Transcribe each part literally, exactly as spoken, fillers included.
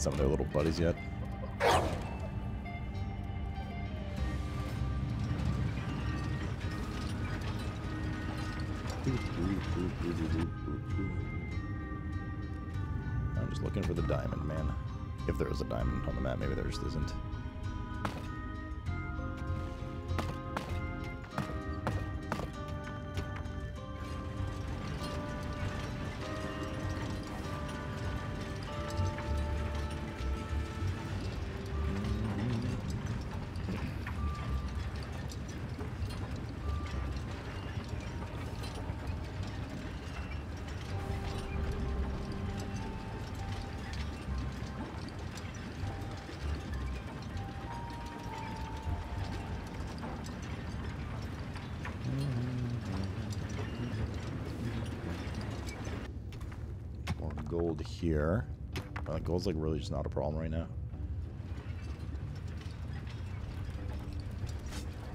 some of their little buddies yet. I'm just looking for the diamond, man. If there is a diamond on the map, maybe there just isn't. Gold here. Uh, gold's like really just not a problem right now.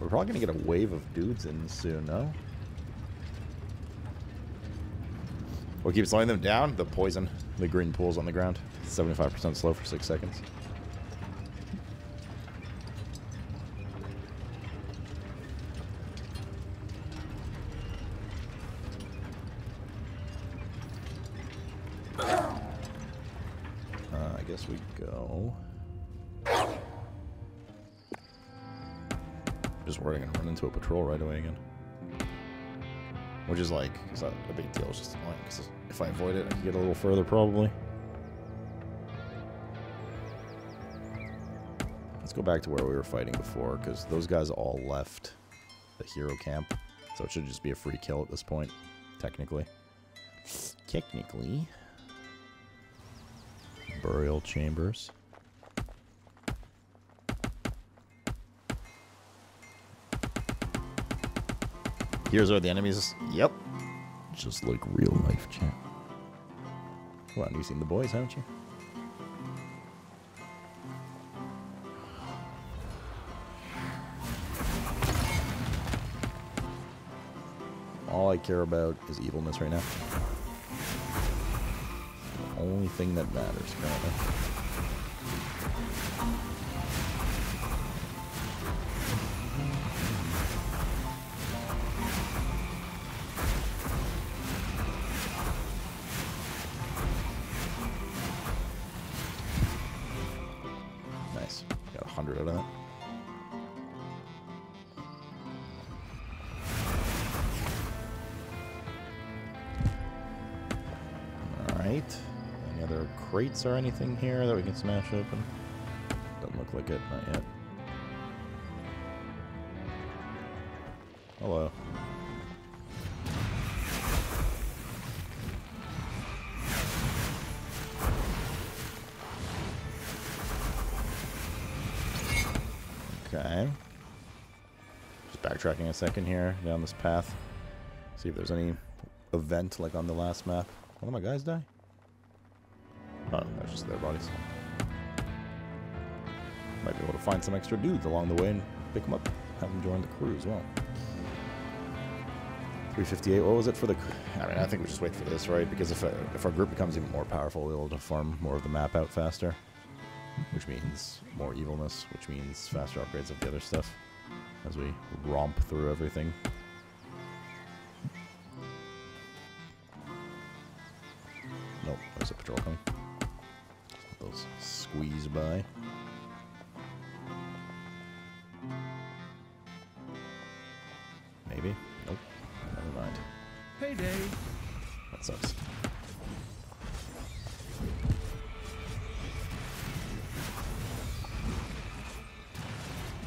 We're probably gonna get a wave of dudes in soon, no? What keeps slowing them down? The poison. The green pool's on the ground. seventy-five percent slow for six seconds. A patrol right away again, which is like, it's not a big deal, it's just annoying because if I avoid it I can get a little further probably. Let's go back to where we were fighting before, because those guys all left the hero camp, so it should just be a free kill at this point, technically. Technically. Burial chambers. Here's where the enemies. Yep. Just like real life, chat. Well, you've seen The Boys, haven't you? All I care about is evilness right now. The only thing that matters, apparently. Crates or anything here that we can smash open? Doesn't look like it, not yet. Hello. Okay. Just backtracking a second here down this path. See if there's any event like on the last map. One of my guys die? Oh, that's just their bodies. Might be able to find some extra dudes along the way and pick them up. Have them join the crew as well. three fifty-eight. What was it for the crew? I mean, I think we just wait for this, right? Because if, uh, if our group becomes even more powerful, we'll be able to farm more of the map out faster. Which means more evilness, which means faster upgrades of the other stuff. As we romp through everything. Nope, there's a patrol coming. Those squeeze by. Maybe. Nope. Never mind. Heyday. That sucks.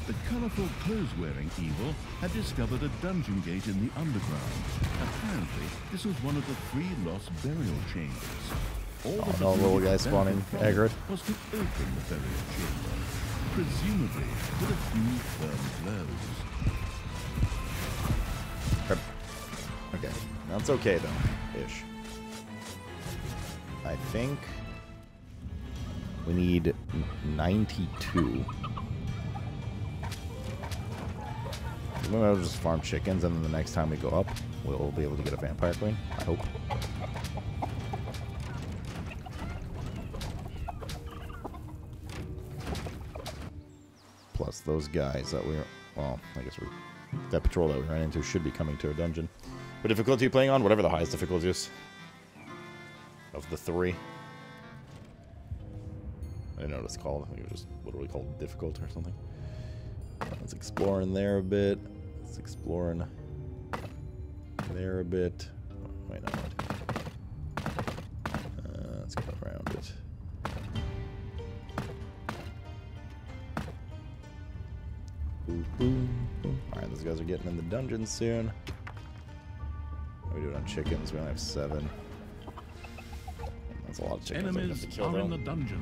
The colorful clothes-wearing evil had discovered a dungeon gate in the underground. Apparently, this was one of the three lost burial chambers. All oh no, little guy spawning. Aggro. Was to open the burial chamber, presumably with a few firm blows. Okay, that's okay though, ish. I think we need ninety-two. We'll just farm chickens, and then the next time we go up, we'll be able to get a vampire queen. I hope. Plus those guys that we're... Well, I guess we're... That patrol that we ran into should be coming to a dungeon. What difficulty are you playing on? Whatever the highest difficulty is. Of the three. I don't know what it's called. I think it was just literally called difficult or something. Let's explore in there a bit. Let's explore in there a bit. Why not? Uh, let's go around it. Boom, boom, boom. Alright, those guys are getting in the dungeon soon. What do we do on chickens? We only have seven. That's a lot of chickens. Enemies to kill are in the dungeon.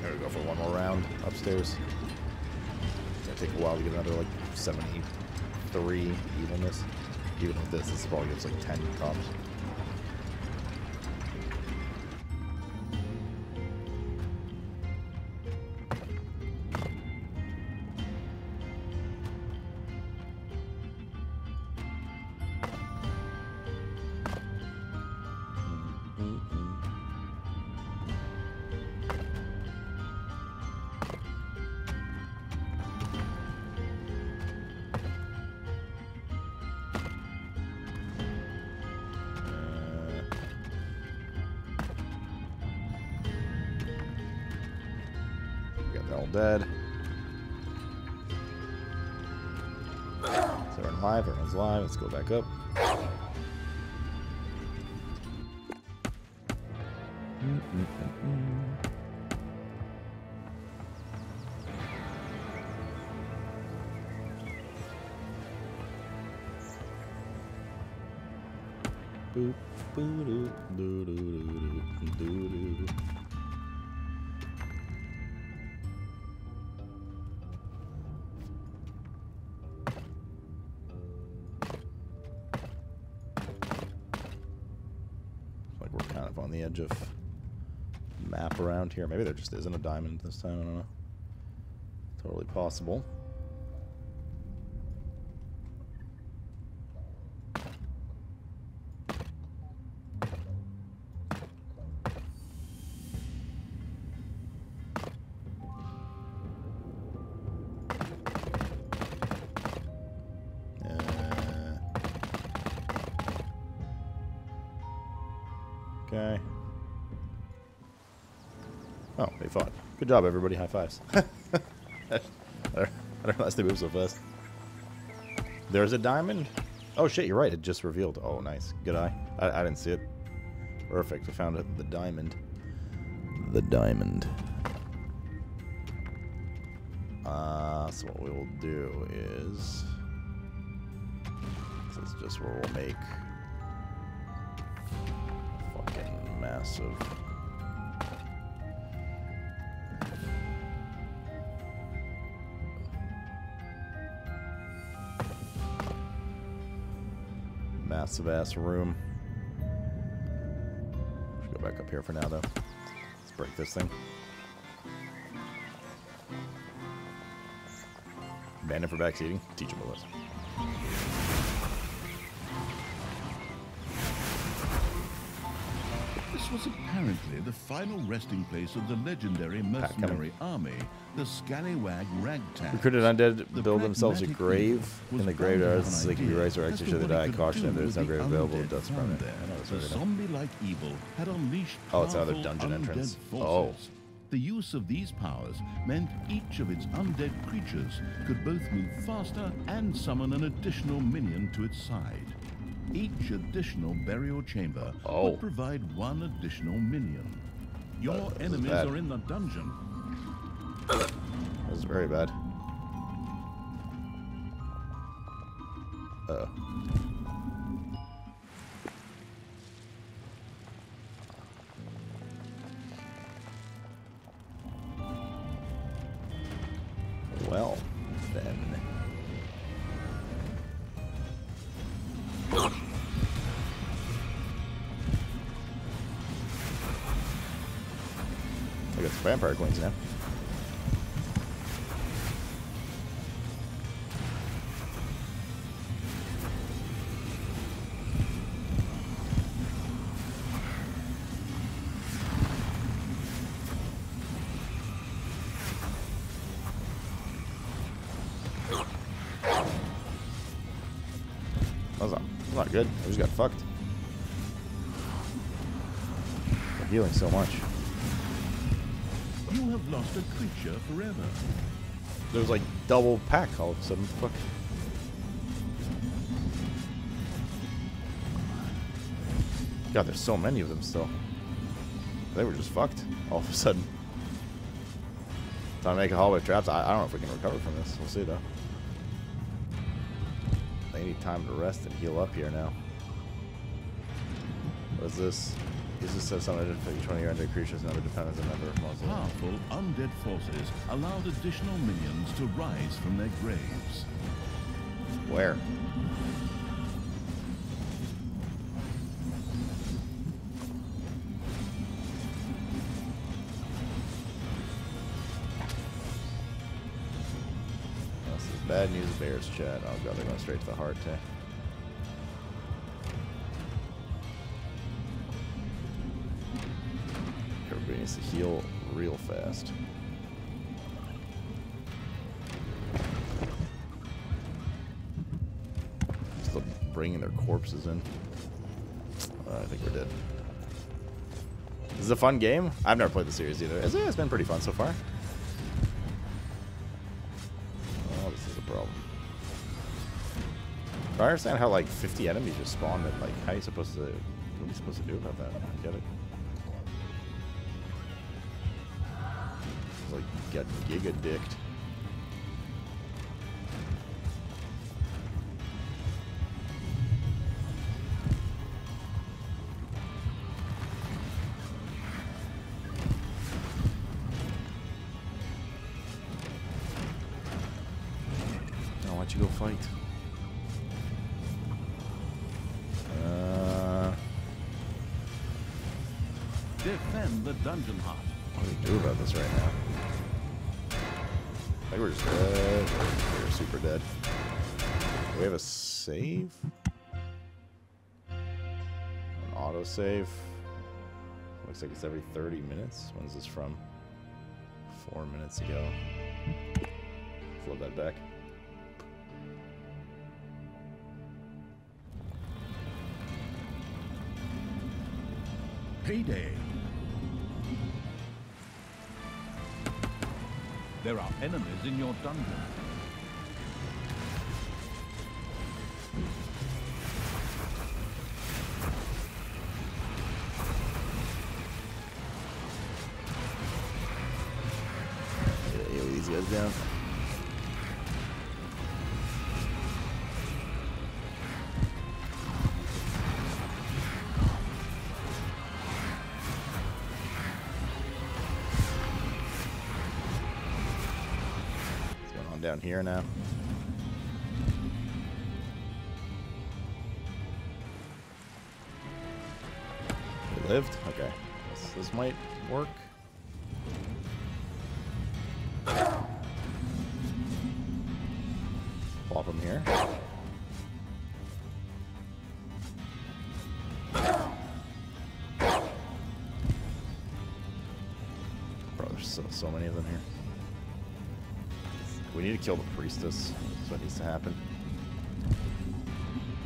There we go for one more round upstairs. It's gonna take a while to get another like seventy-three evilness. Even with this, this probably gives like ten cops. Dead. So everyone's live, everyone's live. Let's go back up. Mm-mm-mm-mm. Boop, boo-doo, doo-doo-doo-doo, doo-doo. Edge of map around here. Maybe there just isn't a diamond this time. I don't know. Totally possible. Uh, okay. Oh, they fought. Good job, everybody. High fives. I don't realize they move so fast. There's a diamond. Oh, shit, you're right. It just revealed. Oh, nice. Good eye. I, I didn't see it. Perfect. We found it. The diamond. The diamond. Uh, so what we will do is... This is just where we'll make... Fucking massive... Massive ass room. Let's go back up here for now, though. Let's break this thing. Ban him for backseating. Teach him a lesson. This was apparently the final resting place of the legendary mercenary army, the Scallywag Ragtag. Recruited undead build themselves a grave in the graveyards so they can be resurrected should they die. Caution if there is no grave available, death's permanent. The zombie-like evil had unleashed powerful, oh, it's another dungeon entrance. Oh. The use of these powers meant each of its undead creatures could both move faster and summon an additional minion to its side. Each additional burial chamber oh. would provide one additional minion. Your that, enemies bad. are in the dungeon. That was very bad. Uh-oh. Well, then... I got some vampire coins now. I'm not good. I just got fucked. I'm healing so much. You have lost a creature forever. There was like double pack all of a sudden. Fuck. God, there's so many of them still. They were just fucked all of a sudden. Time to make a hallway traps. I, I don't know if we can recover from this. We'll see though. They need time to rest and heal up here now. What is this? Is this says something identifying each one of your undead creatures and other dependents and other monsters? Powerful undead forces allowed additional minions to rise from their graves. Where? Bad news bears, chat. Oh god, they're going straight to the heart, too. Everybody needs to heal real fast. Still bringing their corpses in. Uh, I think we're dead. This is a fun game. I've never played the series either. It's, yeah, it's been pretty fun so far. I understand how like fifty enemies just spawned and like how are you supposed to what are you supposed to do about that? I get it. It's like get giga dicked. Now why don't you go fight? Defend the dungeon hut. What do we do about this right now? I think we're just dead. We're super dead. Do we have a save? An auto save. Looks like it's every thirty minutes. When's this from? Four minutes ago. Flood that back. Payday. There are enemies in your dungeon. Yeah, yeah, these guys down. Down here now. We lived? Okay. This, this might work. Plop him here. Bro, there's so, so many of them here. We need to kill the priestess. That's what needs to happen.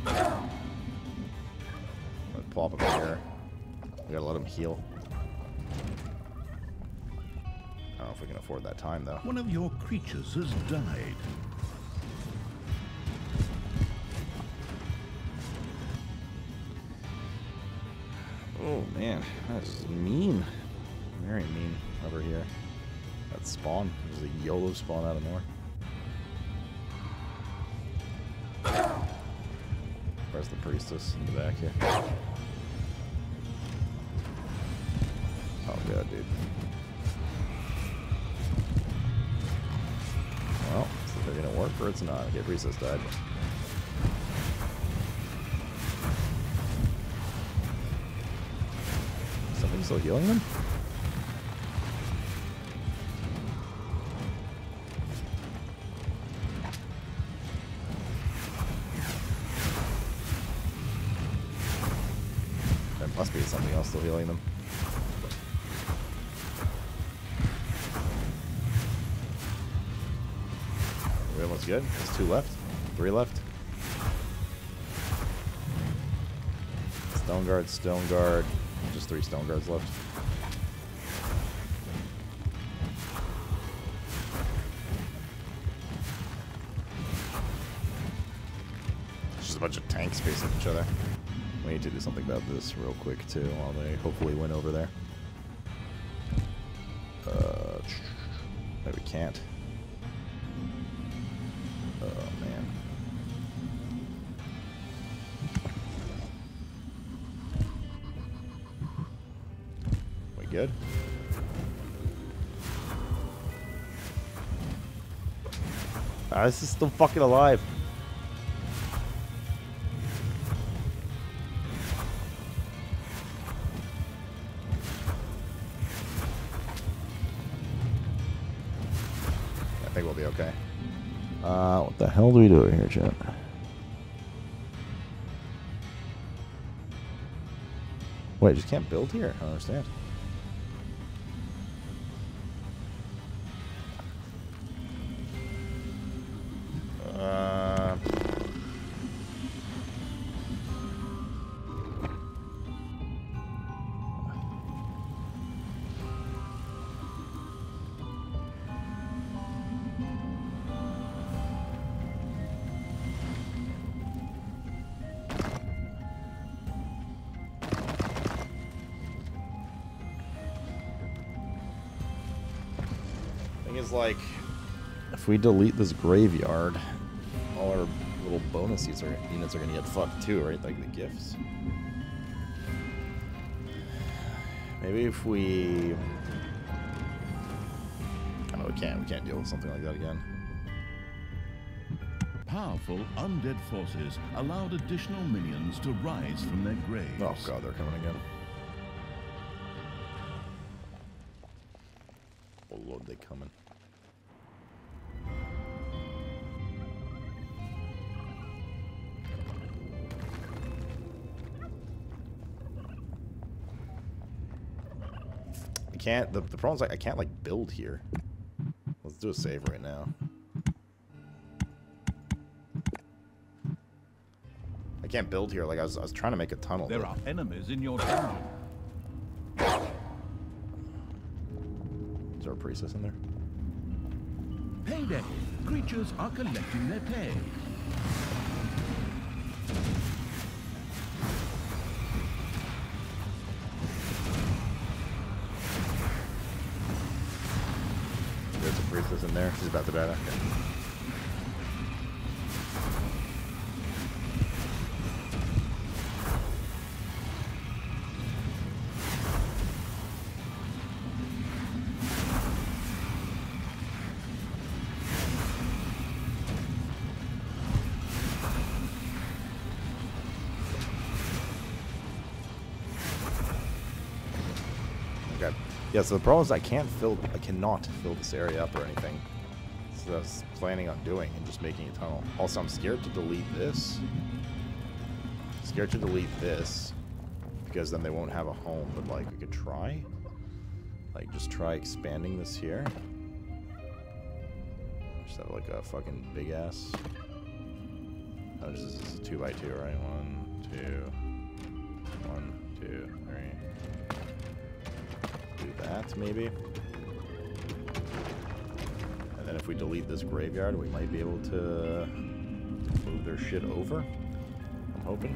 Let's plop him here. We gotta let him heal. I don't know if we can afford that time though. One of your creatures has died. Oh man, that is mean. Very mean over here. That spawn. There's a YOLO spawn out of nowhere. Where's the priestess in the back here? Oh god, dude. Well, it's either gonna work or it's not. Okay, priestess died. Something still healing them? Must be something else still healing them. Everyone's good. There's two left. Three left. Stone guard, stone guard. Just three stone guards left. Just a bunch of tanks facing each other. We need to do something about this real quick too, while they hopefully win over there. Uh, no, we can't. Oh man. We good? Ah, this is still fucking alive. Okay. Uh, what the hell do we do here, chat? Wait, I just can't build here? I don't understand. Uh, like if we delete this graveyard, all our little bonus units are, units are gonna get fucked too, right? Like the gifts. Maybe if we, I don't know, we can't we can't deal with something like that again. Powerful undead forces allowed additional minions to rise from their graves. Oh god, they're coming again. Oh lord, they coming. Can't the, the problem is like I can't like build here. Let's do a save right now. I can't build here. Like I was, I was trying to make a tunnel. There are enemies in your town. Is there a priestess in there? Payday! Creatures are collecting their pay. In there. She's about to die. Okay. Yeah, so the problem is I can't fill, I cannot fill this area up or anything. So I was planning on doing and just making a tunnel. Also, I'm scared to delete this. I'm scared to delete this because then they won't have a home. But like, we could try, like, just try expanding this here. Just have like a fucking big ass. Oh, this is a two by two, right? One, two, one, two, three. Do that maybe, and then if we delete this graveyard, we might be able to move their shit over. I'm hoping.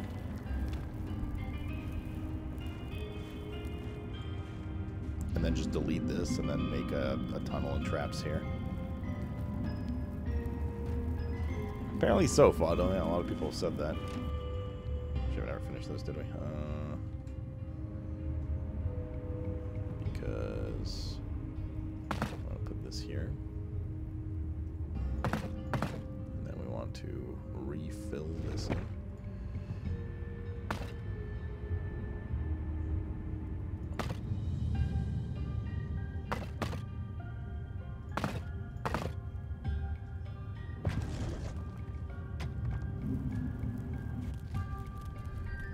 And then just delete this, and then make a, a tunnel and traps here. Apparently, so far, don't they? A lot of people have said that. Should we never finish those, did we? Uh, Because I'll put this here, and then we want to refill this in.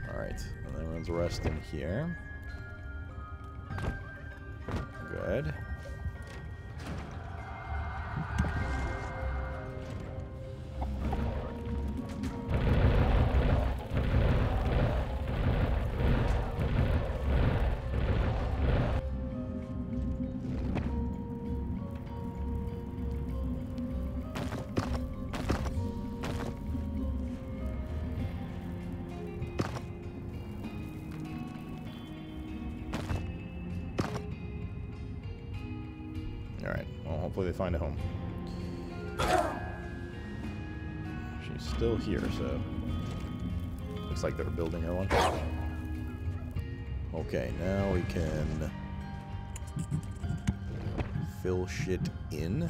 All right, and then everyone's resting here. Good. hopefully they find a home. She's still here, so... looks like they're building her one. Okay, now we can... fill shit in.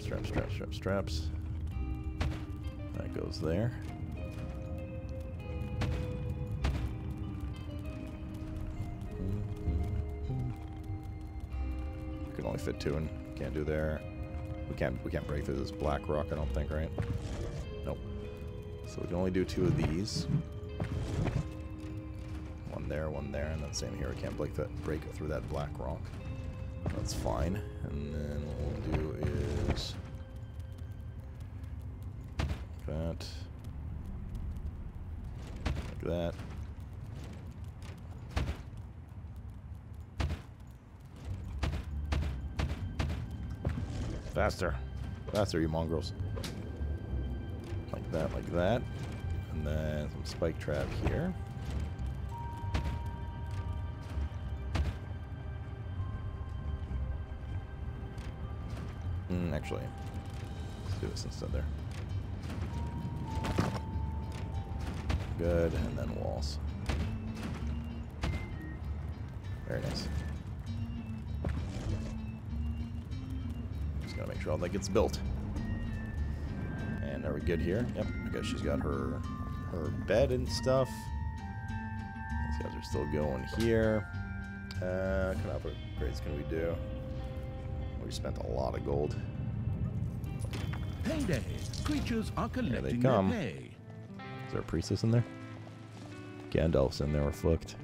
Straps, straps, straps, straps. That goes there. We can only fit two in. Can't do there. We can't. We can't break through this black rock. I don't think, right? Nope. So we can only do two of these. One there, one there, and then same here. We can't break that. Break through that black rock. That's fine. And then what we'll do is. That. Like that. Faster. Faster, you mongrels. Like that, like that. And then some spike trap here. Mm, actually, let's do this instead there. Good, and then walls. Very nice. Just gotta make sure all that gets built. And are we good here? Yep, I guess she's got her her bed and stuff. These guys are still going here. Uh, what kind of upgrades can we do? We spent a lot of gold. Payday! Creatures are collecting their pay. Is there a priestess in there? Gandalf's in there, we're fucked.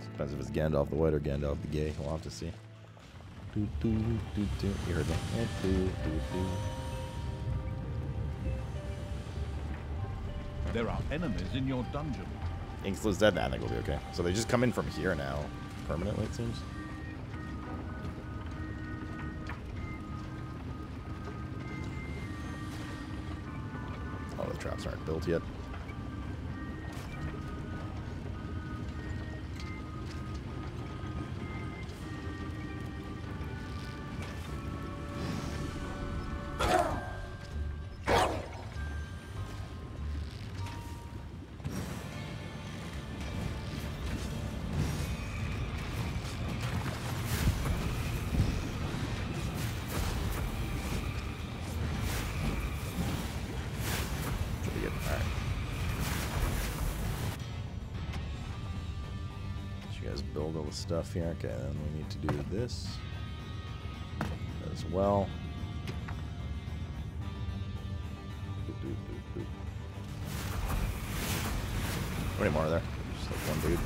Depends if it's Gandalf the White or Gandalf the Gay. We'll have to see. Do, do, do, do. You heard that. Do, do, do. There are enemies in your dungeon. Inksla's dead now, I think we'll be okay. So they just come in from here now. Permanently, it seems. Traps aren't built yet. Stuff here. Okay, then we need to do this as well. Boop, boop, boop, boop. How many more are there? Just like one dude.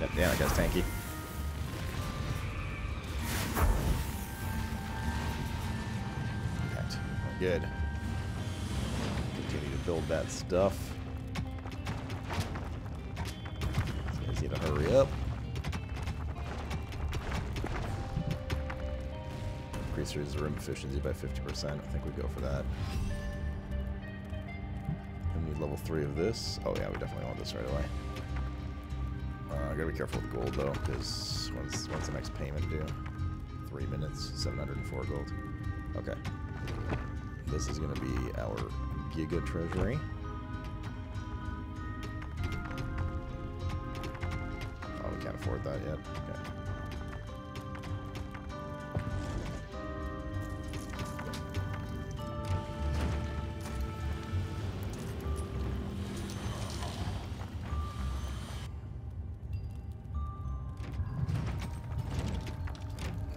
God damn, that guy's tanky. Good. Continue to build that stuff. It's easy to hurry up. Increases room efficiency by fifty percent. I think we go for that. And we need level three of this. Oh yeah, we definitely want this right away. Uh, gotta be careful with gold though, because when's, when's the next payment due? Three minutes, seven hundred four gold. Okay. This is going to be our Giga Treasury. Oh, we can't afford that yet. Okay.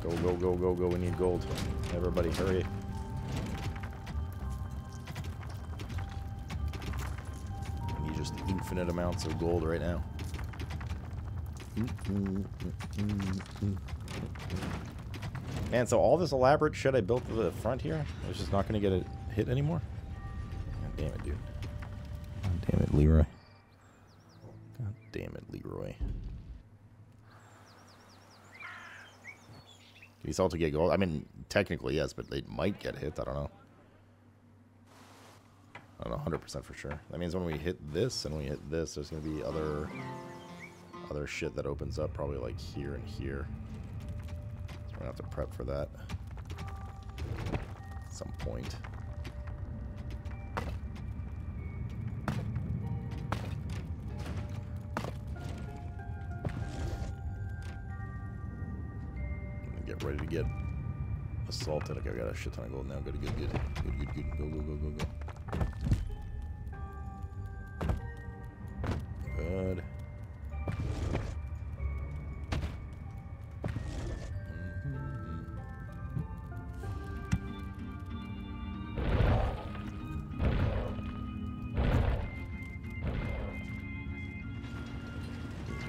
Go, go, go, go, go. We need gold. Everybody, hurry. just infinite amounts of gold right now. Man, so all this elaborate shit I built to the front here, it's just not going to get a hit anymore? God damn it, dude. God damn it, Leroy. God damn it, Leroy. Can these also get gold? I mean, technically, yes, but they might get hit. I don't know. I don't know one hundred percent for sure. That means when we hit this and we hit this, there's going to be other... other shit that opens up probably like here and here. So we're gonna have to prep for that at some point. Get ready to get assaulted. Okay, I got a shit ton of gold now. Good, good, good, good, good, good. Go, go, go, go, go. Good.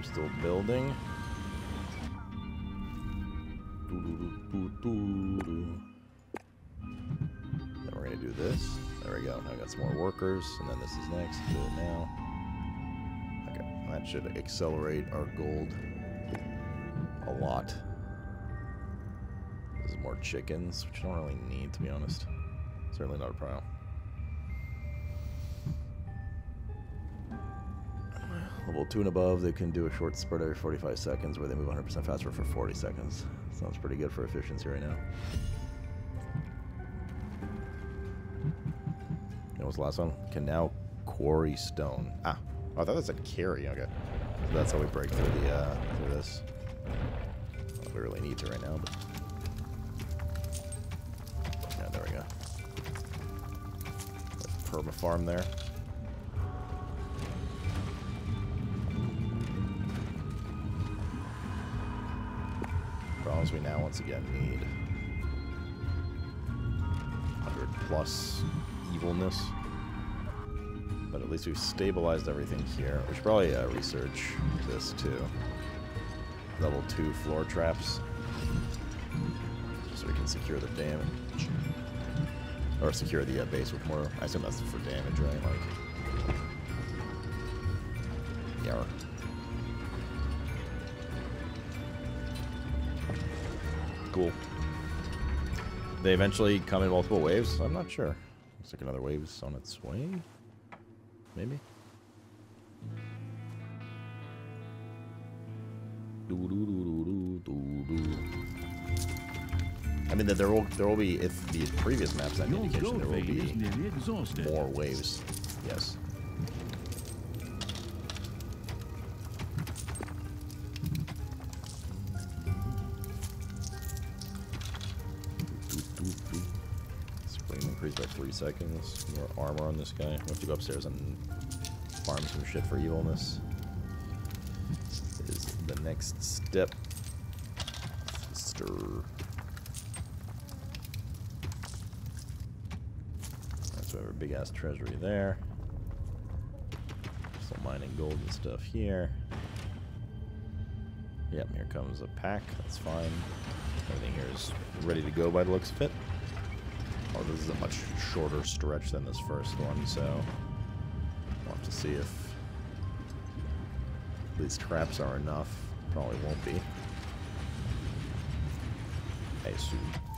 Still building. Doo -doo -doo -doo -doo -doo. Then we're gonna do this. There we go. Now I got some more workers, and then this is next. Do it now. Okay, that should accelerate our gold a lot. This is more chickens, which I don't really need, to be honest. Certainly not a problem. Level two and above, they can do a short sprint every forty-five seconds where they move one hundred percent faster for forty seconds. Sounds pretty good for efficiency right now. What was the last one? Can now quarry stone. Ah, oh, I thought that said carry. Okay. So that's how we break through the uh, through this. Not that we really need to right now, but... yeah, there we go. Perma-farm there. We now once again need one hundred plus evilness, but at least we've stabilized everything here. We should probably uh, research this too. Level two floor traps, so we can secure the damage or secure the uh, base with more. I assume that's for damage, right? Like, yeah. Cool. They eventually come in multiple waves? I'm not sure. Looks like another wave is on its way? Maybe? I mean, there will there will be, if the previous maps have indication, there will be more waves. Yes. By three seconds. More armor on this guy. We have to go upstairs and farm some shit for evilness. Is the next step, sister. That's why we have a big ass treasury there. Still mining gold and stuff here. Yep, here comes a pack. That's fine. Everything here is ready to go by the looks of it. Oh, this is a much shorter stretch than this first one, so we'll have to see if these traps are enough. Probably won't be. I assume.